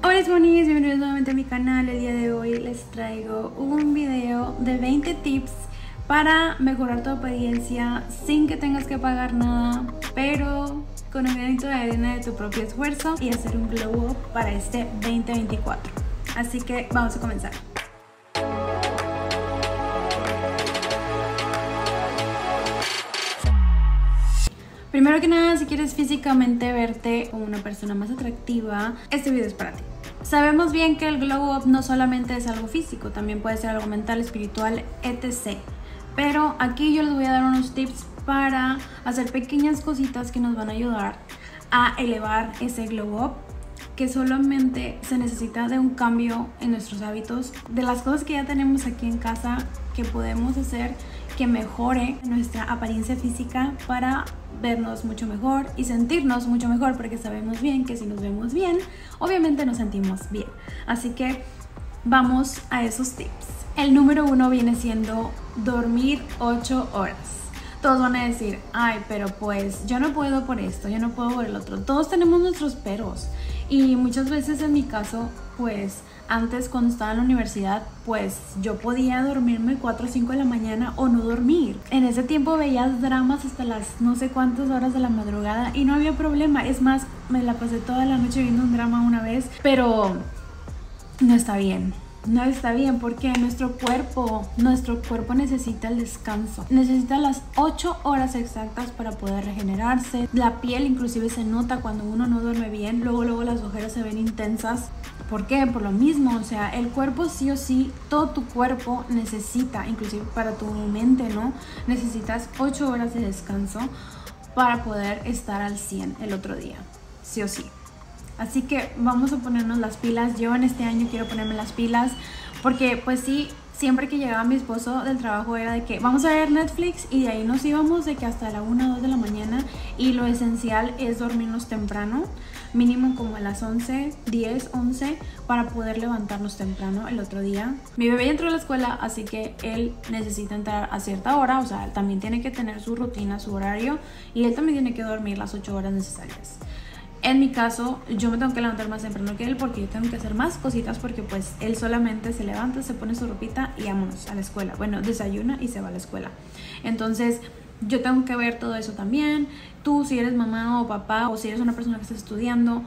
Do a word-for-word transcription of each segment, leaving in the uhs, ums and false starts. Hola Smoonies, bienvenidos nuevamente a mi canal. El día de hoy les traigo un video de veinte tips para mejorar tu apariencia sin que tengas que pagar nada, pero con el granito de arena de tu propio esfuerzo y hacer un glow up para este veinte veinticuatro. Así que vamos a comenzar. Primero que nada, si quieres físicamente verte como una persona más atractiva, este video es para ti. Sabemos bien que el glow up no solamente es algo físico, también puede ser algo mental, espiritual, etcétera. Pero aquí yo les voy a dar unos tips para hacer pequeñas cositas que nos van a ayudar a elevar ese glow up, que solamente se necesita de un cambio en nuestros hábitos, de las cosas que ya tenemos aquí en casa que podemos hacer que mejore nuestra apariencia física para vernos mucho mejor y sentirnos mucho mejor, porque sabemos bien que si nos vemos bien, obviamente nos sentimos bien. Así que vamos a esos tips. El número uno viene siendo dormir ocho horas. Todos van a decir, ay, pero pues yo no puedo por esto, yo no puedo por el otro. Todos tenemos nuestros peros y muchas veces, en mi caso, pues antes cuando estaba en la universidad, pues yo podía dormirme cuatro o cinco de la mañana o no dormir. En ese tiempo veías dramas hasta las no sé cuántas horas de la madrugada y no había problema. Es más, me la pasé toda la noche viendo un drama una vez, pero no está bien. No está bien porque nuestro cuerpo, nuestro cuerpo necesita el descanso. Necesita las ocho horas exactas para poder regenerarse. La piel inclusive se nota cuando uno no duerme bien. Luego, luego las ojeras se ven intensas. ¿Por qué? Por lo mismo. O sea, el cuerpo sí o sí, todo tu cuerpo necesita, inclusive para tu mente, ¿no? Necesitas ocho horas de descanso para poder estar al cien el otro día. Sí o sí. Así que vamos a ponernos las pilas. Yo en este año quiero ponerme las pilas porque pues sí, siempre que llegaba mi esposo del trabajo era de que vamos a ver Netflix y de ahí nos íbamos de que hasta la una o dos de la mañana, y lo esencial es dormirnos temprano, mínimo como a las once, diez, once, para poder levantarnos temprano el otro día. Mi bebé entró a la escuela, así que él necesita entrar a cierta hora, o sea, él también tiene que tener su rutina, su horario, y él también tiene que dormir las ocho horas necesarias. En mi caso, yo me tengo que levantar más temprano que él porque yo tengo que hacer más cositas, porque pues él solamente se levanta, se pone su ropita y vámonos a la escuela. Bueno, desayuna y se va a la escuela. Entonces, yo tengo que ver todo eso también. Tú, si eres mamá o papá, o si eres una persona que está estudiando,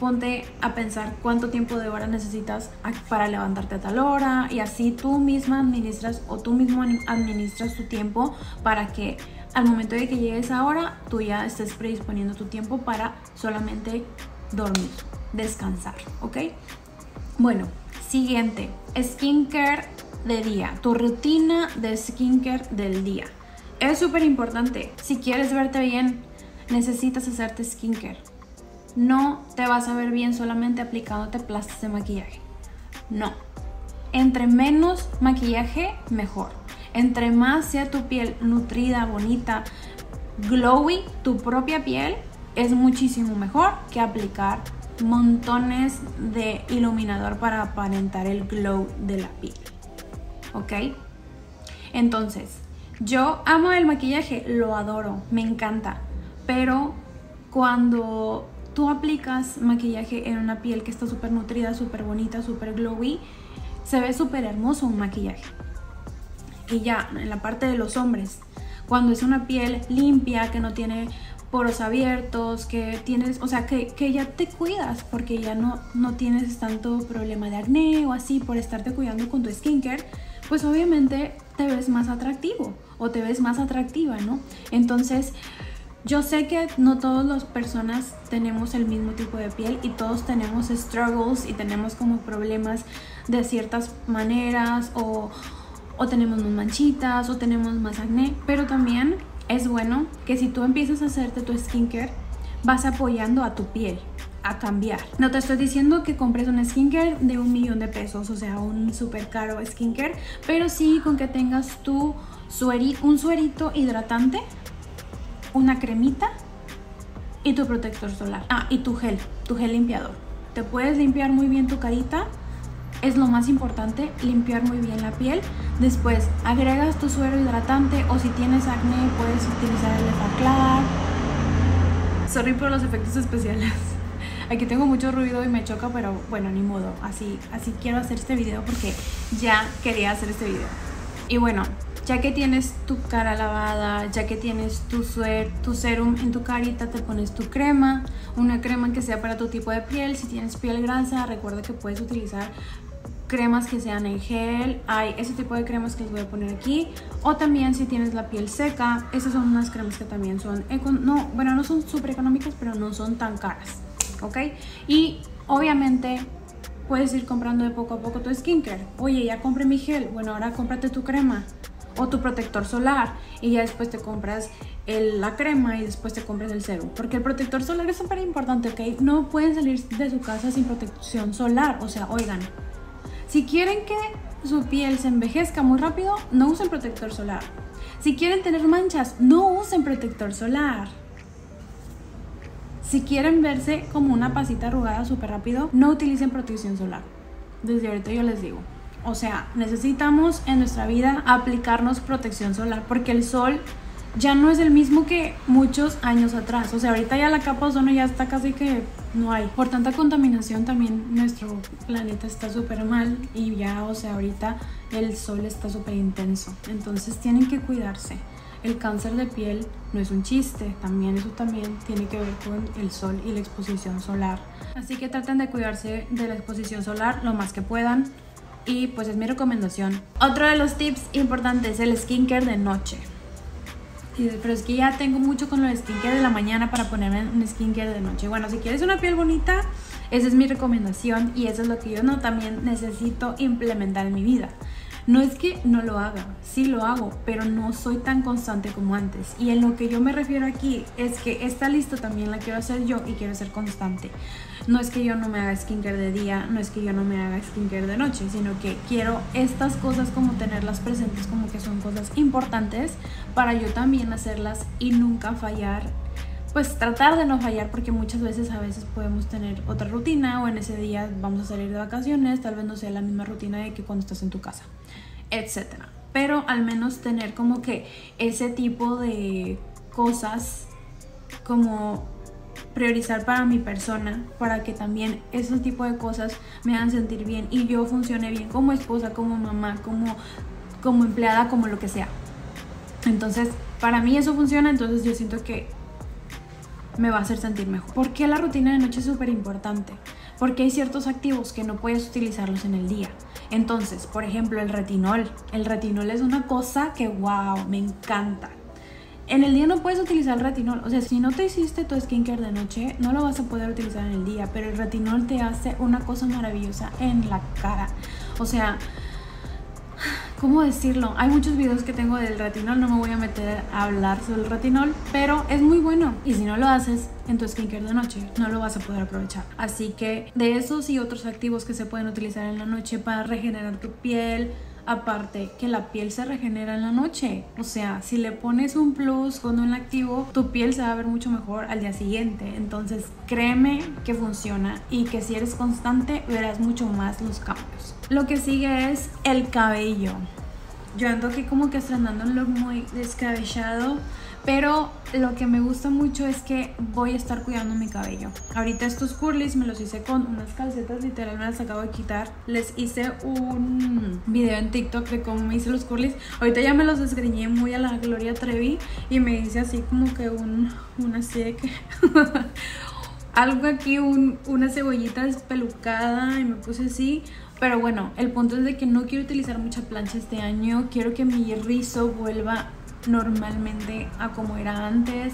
ponte a pensar cuánto tiempo de hora necesitas para levantarte a tal hora, y así tú misma administras o tú mismo administras tu tiempo para que al momento de que llegues a hora, tú ya estés predisponiendo tu tiempo para solamente dormir, descansar, ¿ok? Bueno, siguiente, skincare de día, tu rutina de skincare del día. Es súper importante. Si quieres verte bien, necesitas hacerte skincare. No te vas a ver bien solamente aplicándote plastas de maquillaje. No. Entre menos maquillaje, mejor. Entre más sea tu piel nutrida, bonita, glowy, tu propia piel, es muchísimo mejor que aplicar montones de iluminador para aparentar el glow de la piel. ¿Ok? Entonces, yo amo el maquillaje, lo adoro, me encanta. Pero cuando tú aplicas maquillaje en una piel que está súper nutrida, súper bonita, súper glowy, se ve súper hermoso un maquillaje. Y ya, en la parte de los hombres, cuando es una piel limpia, que no tiene poros abiertos, que tienes, o sea, que, que ya te cuidas porque ya no, no tienes tanto problema de acné o así por estarte cuidando con tu skincare, pues obviamente te ves más atractivo o te ves más atractiva, ¿no? Entonces, yo sé que no todas las personas tenemos el mismo tipo de piel y todos tenemos struggles y tenemos como problemas de ciertas maneras, o, o tenemos más manchitas o tenemos más acné, pero también es bueno que si tú empiezas a hacerte tu skincare, vas apoyando a tu piel a cambiar. No te estoy diciendo que compres un skincare de un millón de pesos, o sea, un súper caro skincare, pero sí con que tengas tu sueri, un suerito hidratante, una cremita y tu protector solar. Ah, y tu gel, tu gel limpiador. Te puedes limpiar muy bien tu carita, es lo más importante, limpiar muy bien la piel. Después agregas tu suero hidratante, o si tienes acné puedes utilizar el Efaclar. Sorry por los efectos especiales. Aquí tengo mucho ruido y me choca, pero bueno, ni modo. Así, así quiero hacer este video porque ya quería hacer este video. Y bueno, ya que tienes tu cara lavada, ya que tienes tu, suer, tu serum en tu carita, te pones tu crema. Una crema que sea para tu tipo de piel. Si tienes piel grasa, recuerda que puedes utilizar cremas que sean en gel. Hay ese tipo de cremas que les voy a poner aquí. O también si tienes la piel seca, estas son unas cremas que también son, no, bueno, no son súper económicas, pero no son tan caras, ¿ok? Y obviamente puedes ir comprando de poco a poco tu skincare. Oye, ya compré mi gel, bueno, ahora cómprate tu crema o tu protector solar, y ya después te compras el, la crema y después te compras el serum, porque el protector solar es súper importante, ¿ok? No pueden salir de su casa sin protección solar, o sea, oigan, si quieren que su piel se envejezca muy rápido, no usen protector solar. Si quieren tener manchas, no usen protector solar. Si quieren verse como una pasita arrugada súper rápido, no utilicen protección solar. Desde ahorita yo les digo. O sea, necesitamos en nuestra vida aplicarnos protección solar, porque el sol ya no es el mismo que muchos años atrás. O sea, ahorita ya la capa de ozono ya está casi que no hay. Por tanta contaminación también nuestro planeta está súper mal, y ya, o sea, ahorita el sol está súper intenso. Entonces tienen que cuidarse. El cáncer de piel no es un chiste, también eso también tiene que ver con el sol y la exposición solar. Así que traten de cuidarse de la exposición solar lo más que puedan, y pues es mi recomendación. Otro de los tips importantes es el skincare de noche. Pero es que ya tengo mucho con los skincare de la mañana para ponerme un skincare de noche. Bueno, si quieres una piel bonita, esa es mi recomendación, y eso es lo que yo no también necesito implementar en mi vida. No es que no lo haga, sí lo hago, pero no soy tan constante como antes. Y en lo que yo me refiero aquí es que esta lista también la quiero hacer yo y quiero ser constante. No es que yo no me haga skincare de día, no es que yo no me haga skincare de noche, sino que quiero estas cosas como tenerlas presentes, como que son cosas importantes para yo también hacerlas y nunca fallar. Pues tratar de no fallar, porque muchas veces a veces podemos tener otra rutina, o en ese día vamos a salir de vacaciones, tal vez no sea la misma rutina de que cuando estás en tu casa, etcétera. Pero al menos tener como que ese tipo de cosas, como priorizar para mi persona, para que también ese tipo de cosas me hagan sentir bien y yo funcione bien como esposa, como mamá, como, como empleada, como lo que sea. Entonces, para mí eso funciona, entonces yo siento que me va a hacer sentir mejor. ¿Por qué la rutina de noche es súper importante? Porque hay ciertos activos que no puedes utilizarlos en el día. Entonces, por ejemplo, el retinol. El retinol es una cosa que, wow, me encanta. En el día no puedes utilizar el retinol. O sea, si no te hiciste tu skincare de noche, no lo vas a poder utilizar en el día. Pero el retinol te hace una cosa maravillosa en la cara. O sea, ¿cómo decirlo? Hay muchos videos que tengo del retinol, no me voy a meter a hablar sobre el retinol, pero es muy bueno. Y si no lo haces en tu skincare de noche, no lo vas a poder aprovechar. Así que de esos y otros activos que se pueden utilizar en la noche para regenerar tu piel, aparte que la piel se regenera en la noche. O sea, si le pones un plus con un activo, tu piel se va a ver mucho mejor al día siguiente. Entonces créeme que funciona, y que si eres constante verás mucho más los cambios. Lo que sigue es el cabello. Yo ando aquí como que estrenando un look muy descabellado, pero lo que me gusta mucho es que voy a estar cuidando mi cabello. Ahorita estos curlis me los hice con unas calcetas, literal me las acabo de quitar. Les hice un video en TikTok de cómo me hice los curlis. Ahorita ya me los desgreñé muy a la Gloria Trevi, y me hice así como que un, una así de que algo aquí, un, una cebollita despelucada, y me puse así. Pero bueno, el punto es de que no quiero utilizar mucha plancha este año. Quiero que mi rizo vuelva normalmente a como era antes.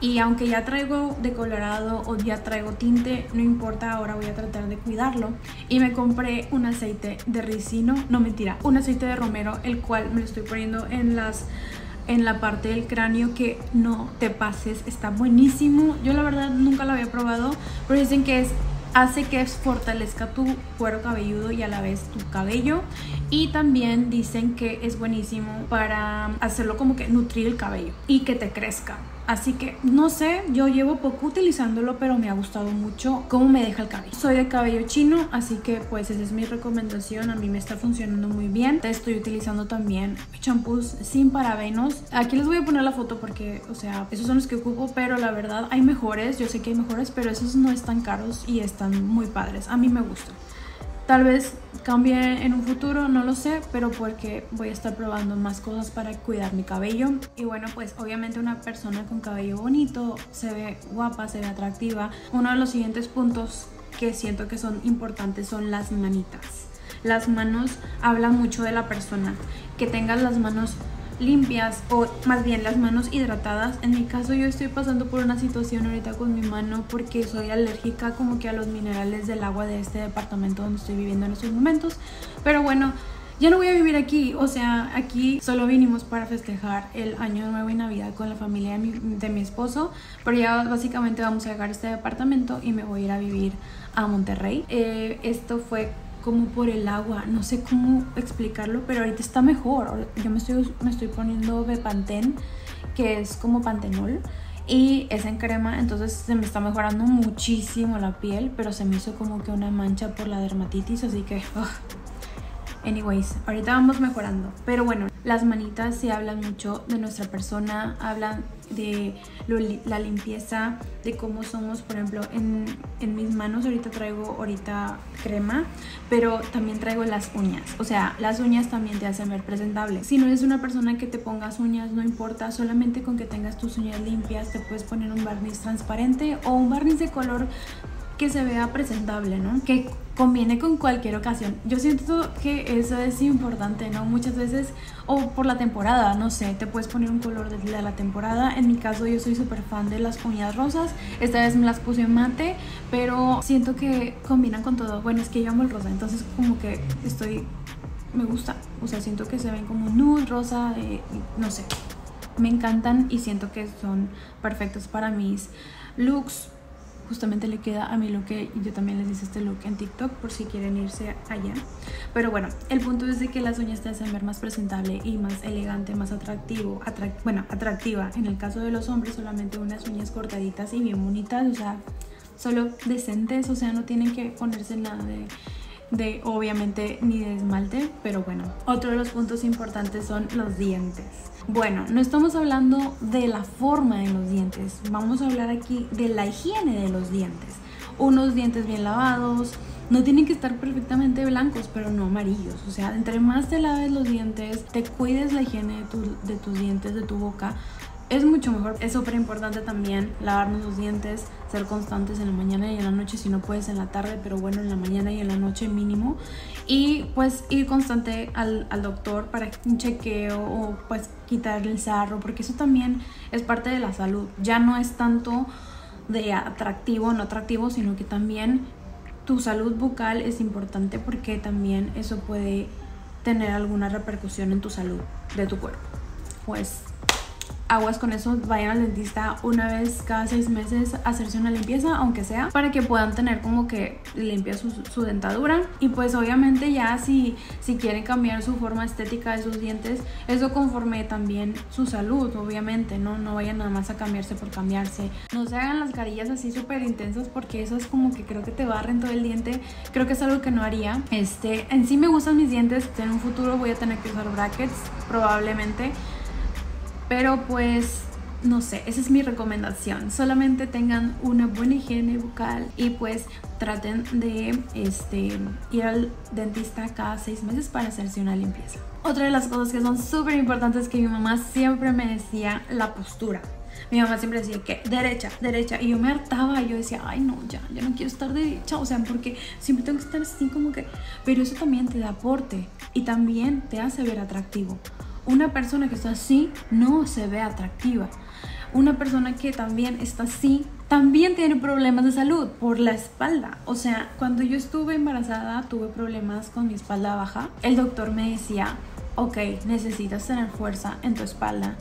Y aunque ya traigo decolorado o ya traigo tinte, no importa, ahora voy a tratar de cuidarlo. Y me compré un aceite de ricino, no mentira, un aceite de romero, el cual me lo estoy poniendo en las... en la parte del cráneo. Que no te pases, está buenísimo. Yo la verdad nunca lo había probado, pero dicen que es... hace que fortalezca tu cuero cabelludo y a la vez tu cabello. Y también dicen que es buenísimo para hacerlo como que nutrir el cabello y que te crezca. Así que no sé, yo llevo poco utilizándolo, pero me ha gustado mucho cómo me deja el cabello. Soy de cabello chino, así que pues esa es mi recomendación. A mí me está funcionando muy bien. Estoy utilizando también champús sin parabenos. Aquí les voy a poner la foto porque, o sea, esos son los que ocupo, pero la verdad hay mejores. Yo sé que hay mejores, pero esos no están caros y están muy padres. A mí me gustan. Tal vez cambie en un futuro, no lo sé, pero porque voy a estar probando más cosas para cuidar mi cabello. Y bueno, pues obviamente una persona con cabello bonito se ve guapa, se ve atractiva. Uno de los siguientes puntos que siento que son importantes son las manitas. Las manos hablan mucho de la persona. Que tengas las manos limpias o más bien las manos hidratadas. En mi caso yo estoy pasando por una situación ahorita con mi mano porque soy alérgica como que a los minerales del agua de este departamento donde estoy viviendo en estos momentos. Pero bueno, ya no voy a vivir aquí, o sea, aquí solo vinimos para festejar el año nuevo y navidad con la familia de mi, de mi esposo, pero ya básicamente vamos a dejar este departamento y me voy a ir a vivir a Monterrey. Eh, esto fue como por el agua, no sé cómo explicarlo, pero ahorita está mejor. Yo me estoy, me estoy poniendo Bepanthen, que es como pantenol, y es en crema, entonces se me está mejorando muchísimo la piel, pero se me hizo como que una mancha por la dermatitis, así que... Uh. Anyways, ahorita vamos mejorando, pero bueno, las manitas sí hablan mucho de nuestra persona, hablan de lo, la limpieza, de cómo somos. Por ejemplo, en, en mis manos ahorita traigo ahorita crema, pero también traigo las uñas. O sea, las uñas también te hacen ver presentable. Si no eres una persona que te pongas uñas, no importa, solamente con que tengas tus uñas limpias te puedes poner un barniz transparente o un barniz de color que se vea presentable, ¿no? Que conviene con cualquier ocasión. Yo siento que eso es importante, ¿no? Muchas veces, o por la temporada, no sé, te puedes poner un color de la temporada. En mi caso yo soy súper fan de las uñas rosas. Esta vez me las puse en mate, pero siento que combinan con todo. Bueno, es que yo amo el rosa, entonces como que estoy... me gusta. O sea, siento que se ven como nude, rosa, eh, no sé. Me encantan y siento que son perfectos para mis looks. Justamente le queda a mi look, que yo también les hice este look en TikTok por si quieren irse allá. Pero bueno, el punto es de que las uñas te hacen ver más presentable y más elegante, más atractivo, atract bueno, atractiva. En el caso de los hombres, solamente unas uñas cortaditas y bien bonitas, o sea, solo decentes, o sea, no tienen que ponerse nada de... de obviamente ni de esmalte. Pero bueno, otro de los puntos importantes son los dientes. Bueno, no estamos hablando de la forma de los dientes, vamos a hablar aquí de la higiene de los dientes. Unos dientes bien lavados, no tienen que estar perfectamente blancos, pero no amarillos. O sea, entre más te laves los dientes, te cuides la higiene de, tu, de tus dientes, de tu boca, es mucho mejor. Es súper importante también lavarnos los dientes, ser constantes en la mañana y en la noche, si no puedes en la tarde, pero bueno, en la mañana y en la noche mínimo. Y pues ir constante al, al doctor para un chequeo o pues quitar el sarro, porque eso también es parte de la salud. Ya no es tanto de atractivo o no atractivo, sino que también tu salud bucal es importante, porque también eso puede tener alguna repercusión en tu salud de tu cuerpo. Pues... aguas con eso, vayan al dentista una vez cada seis meses a hacerse una limpieza, aunque sea, para que puedan tener como que limpia su, su dentadura. Y pues obviamente ya si, si quieren cambiar su forma estética de sus dientes, eso conforme también su salud, obviamente, ¿no? No vayan nada más a cambiarse por cambiarse. No se hagan las carillas así súper intensas, porque eso es como que creo que te barren todo el diente. Creo que es algo que no haría. Este, en sí me gustan mis dientes. En un futuro voy a tener que usar brackets, probablemente. Pero pues, no sé, esa es mi recomendación. Solamente tengan una buena higiene bucal y pues traten de este, ir al dentista cada seis meses para hacerse una limpieza. Otra de las cosas que son súper importantes que mi mamá siempre me decía, la postura. Mi mamá siempre decía que derecha, derecha, y yo me hartaba, y yo decía, ay no, ya, ya no quiero estar derecha, o sea, porque siempre tengo que estar así como que... Pero eso también te da aporte y también te hace ver atractivo. Una persona que está así no se ve atractiva. Una persona que también está así también tiene problemas de salud por la espalda. O sea, cuando yo estuve embarazada tuve problemas con mi espalda baja. El doctor me decía, ok, necesitas tener fuerza en tu espalda.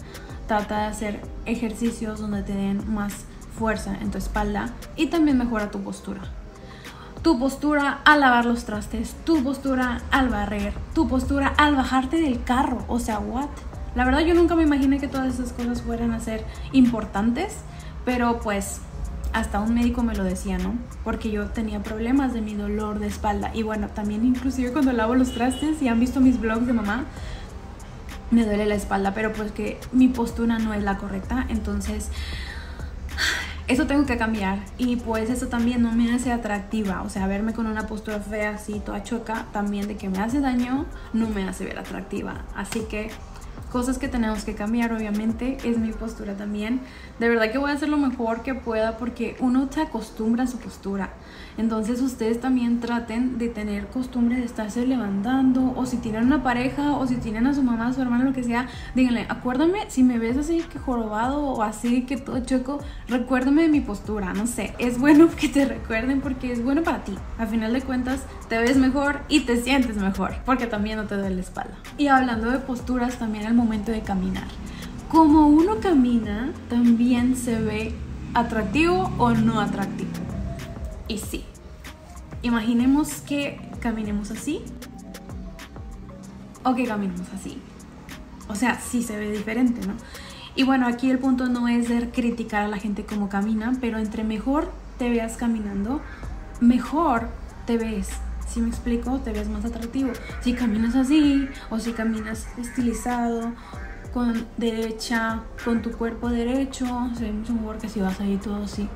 Trata de hacer ejercicios donde te den más fuerza en tu espalda y también mejora tu postura. Tu postura al lavar los trastes, tu postura al barrer, tu postura al bajarte del carro. O sea, what? La verdad yo nunca me imaginé que todas esas cosas fueran a ser importantes, pero pues hasta un médico me lo decía, ¿no? Porque yo tenía problemas de mi dolor de espalda. Y bueno, también inclusive cuando lavo los trastes, si han visto mis vlogs de mamá, me duele la espalda, pero pues que mi postura no es la correcta. Entonces eso tengo que cambiar, y pues eso también no me hace atractiva. O sea, verme con una postura fea así, toda choca, también de que me hace daño, no me hace ver atractiva. Así que cosas que tenemos que cambiar, obviamente, es mi postura también. De verdad que voy a hacer lo mejor que pueda, porque uno se acostumbra a su postura. Entonces ustedes también traten de tener costumbre de estarse levantando, o si tienen una pareja, o si tienen a su mamá, a su hermana, lo que sea, díganle, acuérdame, si me ves así que jorobado o así que todo chueco, recuérdame de mi postura, no sé. Es bueno que te recuerden porque es bueno para ti. Al final de cuentas te ves mejor y te sientes mejor, porque también no te duele la espalda. Y hablando de posturas, también al momento de caminar, como uno camina también se ve atractivo o no atractivo. Y sí, imaginemos que caminemos así o que caminemos así, o sea, sí se ve diferente, ¿no? Y bueno, aquí el punto no es de criticar a la gente como camina, pero entre mejor te veas caminando, mejor te ves. Si me explico, te ves más atractivo. Si caminas así, o si caminas estilizado, con derecha, con tu cuerpo derecho, se ve mucho mejor que si vas ahí todo así.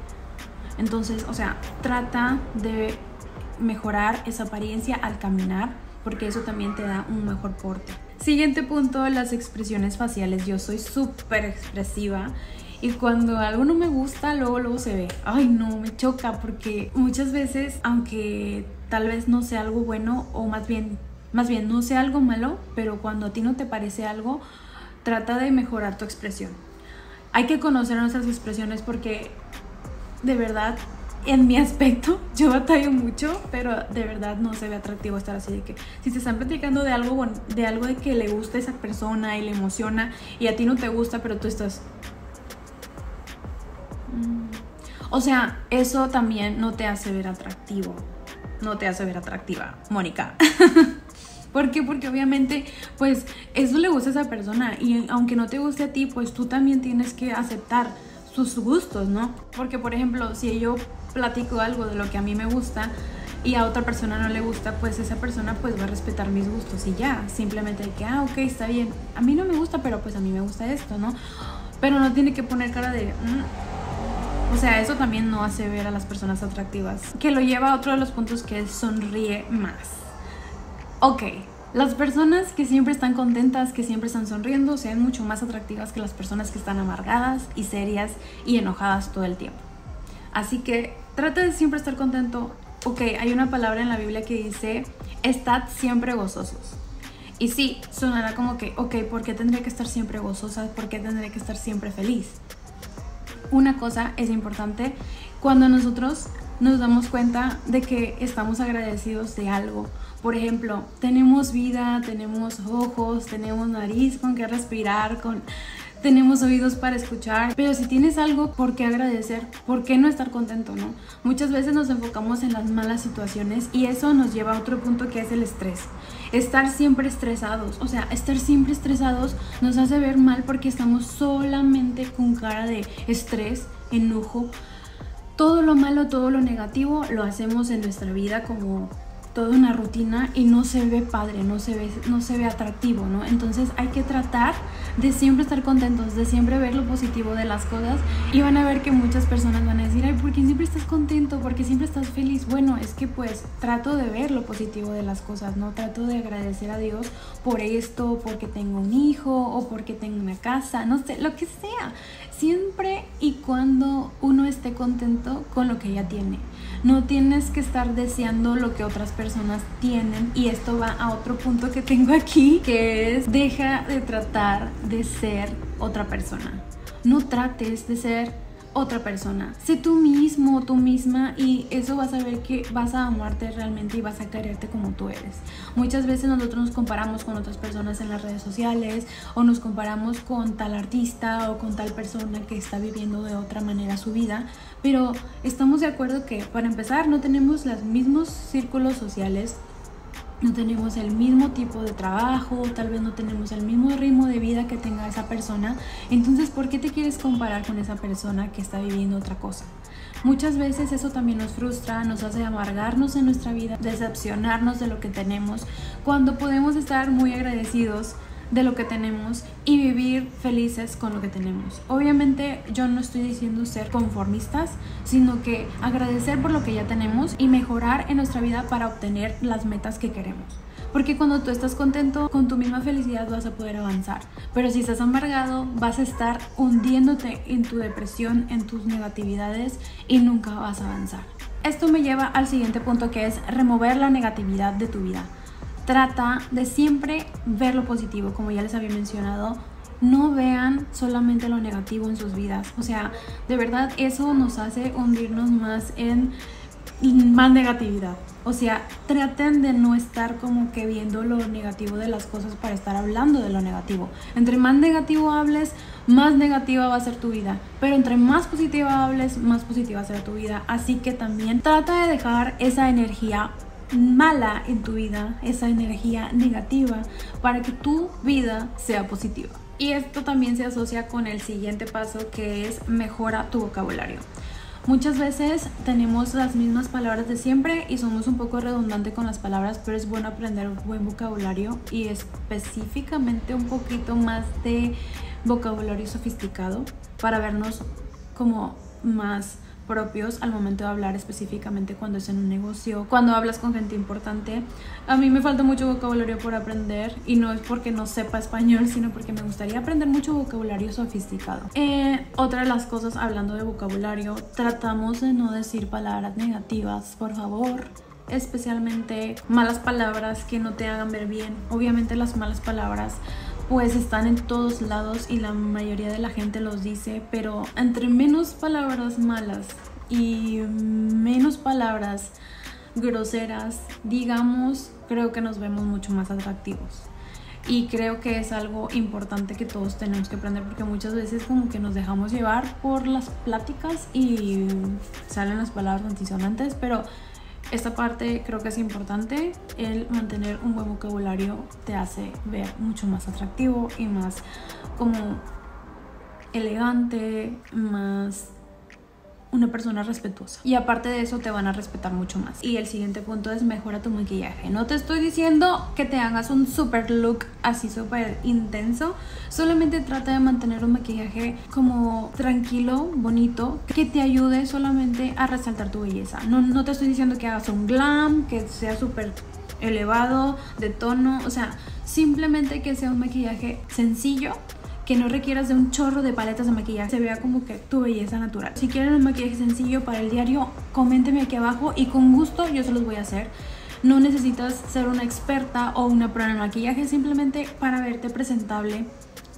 Entonces, o sea, trata de mejorar esa apariencia al caminar, porque eso también te da un mejor porte. Siguiente punto, las expresiones faciales. Yo soy súper expresiva, y cuando algo no me gusta, luego luego se ve. Ay, no, me choca, porque muchas veces, aunque tal vez no sea algo bueno, o más bien, más bien no sea algo malo, pero cuando a ti no te parece algo, trata de mejorar tu expresión. Hay que conocer nuestras expresiones, porque de verdad, en mi aspecto, yo batallo mucho, pero de verdad no se ve atractivo estar así de que, si te están platicando de algo, de algo de que le gusta a esa persona y le emociona, y a ti no te gusta, pero tú estás... O sea, eso también no te hace ver atractivo. No te hace ver atractiva, Mónica. ¿Por qué? Porque obviamente, pues, eso le gusta a esa persona. Y aunque no te guste a ti, pues tú también tienes que aceptar sus gustos, ¿no? Porque, por ejemplo, si yo platico algo de lo que a mí me gusta y a otra persona no le gusta, pues esa persona pues va a respetar mis gustos y ya. Simplemente de que, ah, ok, está bien. A mí no me gusta, pero pues a mí me gusta esto, ¿no? Pero no tiene que poner cara de... Mm. O sea, eso también no hace ver a las personas atractivas. Que lo lleva a otro de los puntos, que es sonríe más. Ok, las personas que siempre están contentas, que siempre están sonriendo, sean mucho más atractivas que las personas que están amargadas y serias y enojadas todo el tiempo. Así que trata de siempre estar contento. Ok, hay una palabra en la Biblia que dice, estad siempre gozosos. Y sí, sonará como que, ok, ¿por qué tendría que estar siempre gozosa? ¿Por qué tendría que estar siempre feliz? Una cosa es importante, cuando nosotros nos damos cuenta de que estamos agradecidos de algo. Por ejemplo, tenemos vida, tenemos ojos, tenemos nariz con que respirar, con... tenemos oídos para escuchar. Pero si tienes algo por qué agradecer, ¿por qué no estar contento, no? Muchas veces nos enfocamos en las malas situaciones, y eso nos lleva a otro punto, que es el estrés. Estar siempre estresados, o sea, estar siempre estresados nos hace ver mal, porque estamos solamente con cara de estrés, enojo. Todo lo malo, todo lo negativo lo hacemos en nuestra vida como toda una rutina, y no se ve padre, no se ve, no se ve atractivo, ¿no? Entonces hay que tratar de siempre estar contentos, de siempre ver lo positivo de las cosas, y van a ver que muchas personas van a decir, ay, ¿por qué siempre estás contento? ¿Por qué siempre estás feliz? Bueno, es que pues trato de ver lo positivo de las cosas, ¿no? Trato de agradecer a Dios por esto, porque tengo un hijo, o porque tengo una casa, no sé, lo que sea. Siempre y cuando uno esté contento con lo que ya tiene. No tienes que estar deseando lo que otras personas tienen. Y esto va a otro punto que tengo aquí, que es, deja de tratar de ser otra persona. No trates de ser otra persona. Sé tú mismo o tú misma, y eso vas a ver que vas a amarte realmente y vas a quererte como tú eres. Muchas veces nosotros nos comparamos con otras personas en las redes sociales, o nos comparamos con tal artista o con tal persona que está viviendo de otra manera su vida, pero estamos de acuerdo que, para empezar, no tenemos los mismos círculos sociales, no tenemos el mismo tipo de trabajo, tal vez no tenemos el mismo ritmo de vida que tenga esa persona. Entonces, ¿por qué te quieres comparar con esa persona que está viviendo otra cosa? Muchas veces eso también nos frustra, nos hace amargarnos en nuestra vida, decepcionarnos de lo que tenemos, cuando podemos estar muy agradecidos de lo que tenemos y vivir felices con lo que tenemos. Obviamente yo no estoy diciendo ser conformistas, sino que agradecer por lo que ya tenemos y mejorar en nuestra vida para obtener las metas que queremos. Porque cuando tú estás contento con tu misma felicidad vas a poder avanzar, pero si estás amargado vas a estar hundiéndote en tu depresión, en tus negatividades, y nunca vas a avanzar. Esto me lleva al siguiente punto, que es remover la negatividad de tu vida. Trata de siempre ver lo positivo, como ya les había mencionado. No vean solamente lo negativo en sus vidas. O sea, de verdad eso nos hace hundirnos más en más negatividad. O sea, traten de no estar como que viendo lo negativo de las cosas para estar hablando de lo negativo. Entre más negativo hables, más negativa va a ser tu vida. Pero entre más positiva hables, más positiva va a ser tu vida. Así que también trata de dejar esa energía mala en tu vida, esa energía negativa, para que tu vida sea positiva. Y esto también se asocia con el siguiente paso, que es mejora tu vocabulario. Muchas veces tenemos las mismas palabras de siempre y somos un poco redundantes con las palabras, pero es bueno aprender un buen vocabulario, y específicamente un poquito más de vocabulario sofisticado, para vernos como más propios al momento de hablar, específicamente cuando es en un negocio, cuando hablas con gente importante. A mí me falta mucho vocabulario por aprender, y no es porque no sepa español, sino porque me gustaría aprender mucho vocabulario sofisticado. Eh, otra de las cosas, hablando de vocabulario, tratamos de no decir palabras negativas, por favor. Especialmente malas palabras que no te hagan ver bien. Obviamente las malas palabras pues están en todos lados y la mayoría de la gente los dice, pero entre menos palabras malas y menos palabras groseras digamos, creo que nos vemos mucho más atractivos. Y creo que es algo importante que todos tenemos que aprender, porque muchas veces como que nos dejamos llevar por las pláticas y salen las palabras antisonantes, pero esta parte creo que es importante. El mantener un buen vocabulario te hace ver mucho más atractivo y más como elegante, más una persona respetuosa. Y aparte de eso te van a respetar mucho más. Y el siguiente punto es mejora tu maquillaje. No te estoy diciendo que te hagas un super look así súper intenso, solamente trata de mantener un maquillaje como tranquilo, bonito, que te ayude solamente a resaltar tu belleza. No, no te estoy diciendo que hagas un glam, que sea súper elevado, de tono. O sea, simplemente que sea un maquillaje sencillo, que no requieras de un chorro de paletas de maquillaje, se vea como que tu belleza natural. Si quieren un maquillaje sencillo para el diario, coméntenme aquí abajo y con gusto yo se los voy a hacer. No necesitas ser una experta o una pro en maquillaje, simplemente para verte presentable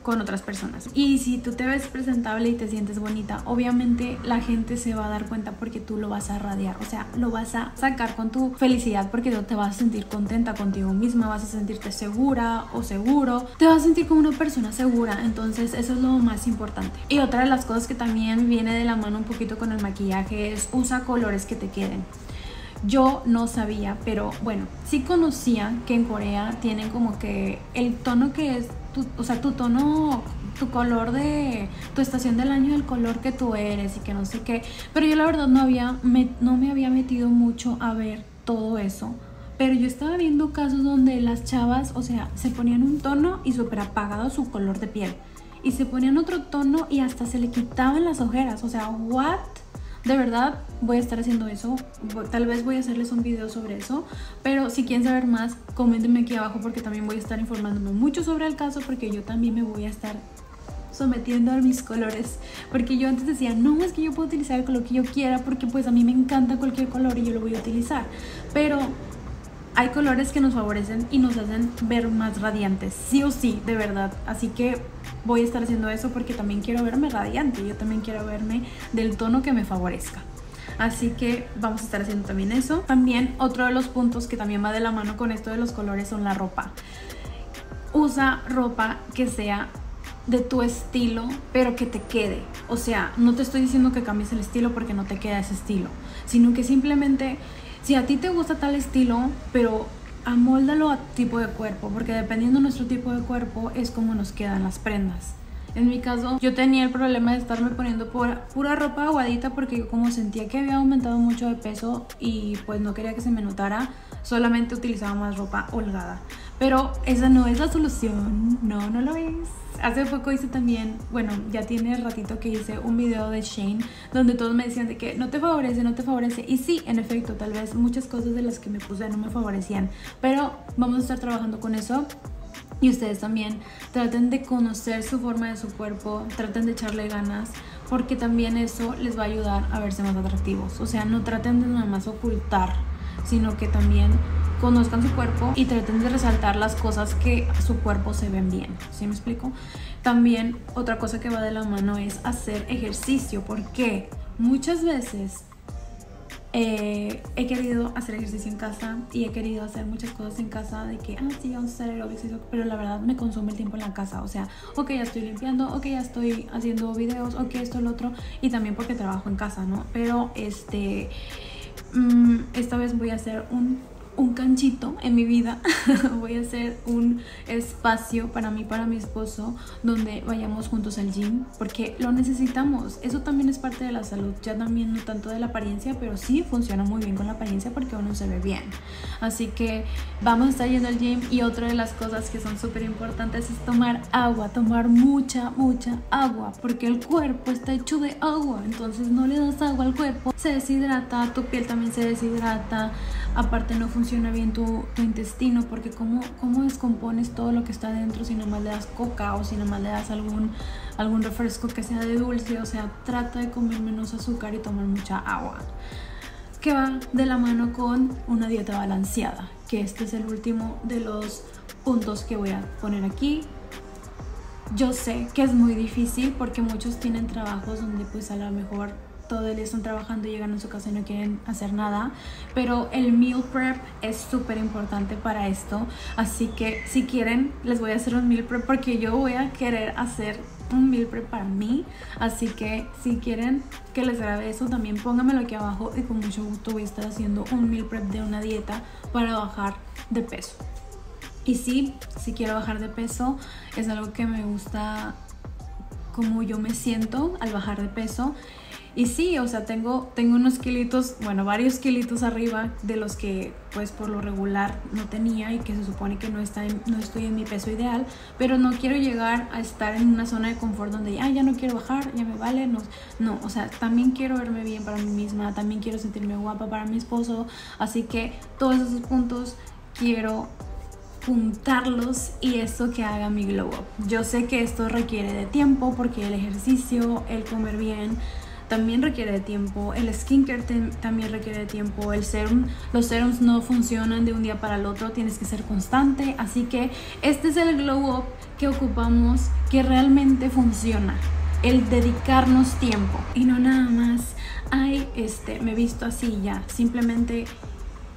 con otras personas. Y si tú te ves presentable y te sientes bonita, obviamente la gente se va a dar cuenta, porque tú lo vas a radiar, o sea, lo vas a sacar con tu felicidad, porque te vas a sentir contenta contigo misma, vas a sentirte segura o seguro, te vas a sentir como una persona segura. Entonces eso es lo más importante. Y otra de las cosas que también viene de la mano un poquito con el maquillaje es usa colores que te queden. Yo no sabía, pero bueno, sí conocía que en Corea tienen como que el tono que es tu, o sea, tu tono, tu color de tu estación del año, el color que tú eres y que no sé qué. Pero yo la verdad no, había, me, no me había metido mucho a ver todo eso. Pero yo estaba viendo casos donde las chavas, o sea, se ponían un tono y súper apagado su color de piel. Y se ponían otro tono y hasta se le quitaban las ojeras. O sea, ¿what? De verdad voy a estar haciendo eso, tal vez voy a hacerles un video sobre eso, pero si quieren saber más, coméntenme aquí abajo, porque también voy a estar informándome mucho sobre el caso, porque yo también me voy a estar sometiendo a mis colores, porque yo antes decía, no, es que yo puedo utilizar el color que yo quiera, porque pues a mí me encanta cualquier color y yo lo voy a utilizar, pero hay colores que nos favorecen y nos hacen ver más radiantes, sí o sí, de verdad. Así que voy a estar haciendo eso, porque también quiero verme radiante, yo también quiero verme del tono que me favorezca. Así que vamos a estar haciendo también eso. También otro de los puntos que también va de la mano con esto de los colores son la ropa. Usa ropa que sea de tu estilo, pero que te quede. O sea, no te estoy diciendo que cambies el estilo porque no te queda ese estilo, sino que simplemente, si a ti te gusta tal estilo, pero amóldalo a tu tipo de cuerpo, porque dependiendo de nuestro tipo de cuerpo es como nos quedan las prendas. En mi caso, yo tenía el problema de estarme poniendo pura, pura ropa aguadita porque yo como sentía que había aumentado mucho de peso y pues no quería que se me notara, solamente utilizaba más ropa holgada. Pero esa no es la solución, no, no lo es. Hace poco hice también, bueno, ya tiene ratito que hice un video de Shein donde todos me decían de que no te favorece, no te favorece. Y sí, en efecto, tal vez muchas cosas de las que me puse no me favorecían, pero vamos a estar trabajando con eso. Y ustedes también traten de conocer su forma de su cuerpo, traten de echarle ganas, porque también eso les va a ayudar a verse más atractivos. O sea, no traten de nada más ocultar, sino que también conozcan su cuerpo y traten de resaltar las cosas que a su cuerpo se ven bien. ¿Sí me explico? También otra cosa que va de la mano es hacer ejercicio, porque muchas veces Eh, he querido hacer ejercicio en casa y he querido hacer muchas cosas en casa de que, ah, sí, vamos a hacer aeróbico, pero la verdad me consume el tiempo en la casa. O sea, ok, ya estoy limpiando, ok, ya estoy haciendo videos, ok, esto, el otro, y también porque trabajo en casa, ¿no? Pero este um, esta vez voy a hacer un, un canchito en mi vida. Voy a hacer un espacio para mí, para mi esposo, donde vayamos juntos al gym, porque lo necesitamos. Eso también es parte de la salud, ya también no tanto de la apariencia, pero sí funciona muy bien con la apariencia porque uno se ve bien. Así que vamos a estar yendo al gym. Y otra de las cosas que son súper importantes es tomar agua, tomar mucha, mucha agua, porque el cuerpo está hecho de agua. Entonces no le das agua al cuerpo, se deshidrata, tu piel también se deshidrata, aparte no funciona funciona bien tu, tu intestino, porque cómo, cómo descompones todo lo que está adentro si nomás le das coca o si nomás le das algún, algún refresco que sea de dulce. O sea, trata de comer menos azúcar y tomar mucha agua, que va de la mano con una dieta balanceada, que este es el último de los puntos que voy a poner aquí. Yo sé que es muy difícil porque muchos tienen trabajos donde pues a lo mejor todo el día están trabajando, llegan a su casa y no quieren hacer nada, pero el meal prep es súper importante para esto. Así que si quieren les voy a hacer un meal prep, porque yo voy a querer hacer un meal prep para mí. Así que si quieren que les grabe eso, también pónganmelo aquí abajo y con mucho gusto voy a estar haciendo un meal prep de una dieta para bajar de peso. Y sí, si quiero bajar de peso, es algo que me gusta, como yo me siento al bajar de peso. Y sí, o sea, tengo, tengo unos kilitos, bueno, varios kilitos arriba de los que pues por lo regular no tenía, y que se supone que no, está en, no estoy en mi peso ideal, pero no quiero llegar a estar en una zona de confort donde ah, ya no quiero bajar, ya me vale, no, no, o sea, también quiero verme bien para mí misma, también quiero sentirme guapa para mi esposo. Así que todos esos puntos quiero juntarlos y eso que haga mi glow up. Yo sé que esto requiere de tiempo, porque el ejercicio, el comer bien también requiere de tiempo, el skincare también requiere de tiempo, el serum, los serums no funcionan de un día para el otro, tienes que ser constante. Así que este es el glow up que ocupamos, que realmente funciona, el dedicarnos tiempo y no nada más ay, este, me he visto así ya. Simplemente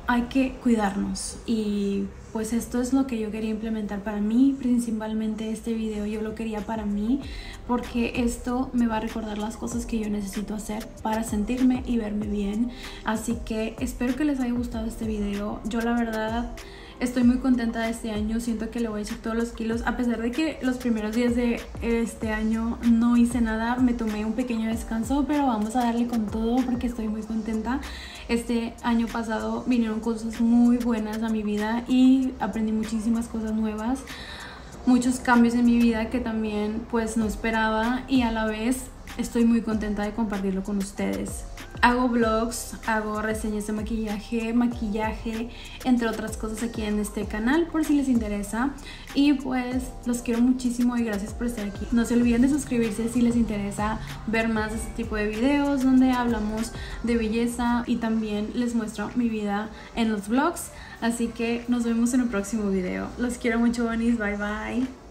hay que cuidarnos, y pues esto es lo que yo quería implementar para mí. Principalmente este video yo lo quería para mí, porque esto me va a recordar las cosas que yo necesito hacer para sentirme y verme bien. Así que espero que les haya gustado este video. Yo la verdad estoy muy contenta de este año, siento que le voy a echar todos los kilos, a pesar de que los primeros días de este año no hice nada, me tomé un pequeño descanso, pero vamos a darle con todo porque estoy muy contenta. Este año pasado vinieron cosas muy buenas a mi vida y aprendí muchísimas cosas nuevas, muchos cambios en mi vida que también pues no esperaba, y a la vez estoy muy contenta de compartirlo con ustedes. Hago vlogs, hago reseñas de maquillaje, maquillaje, entre otras cosas aquí en este canal, por si les interesa. Y pues los quiero muchísimo y gracias por estar aquí. No se olviden de suscribirse si les interesa ver más de este tipo de videos donde hablamos de belleza, y también les muestro mi vida en los vlogs. Así que nos vemos en el próximo video. Los quiero mucho, bonis. Bye, bye.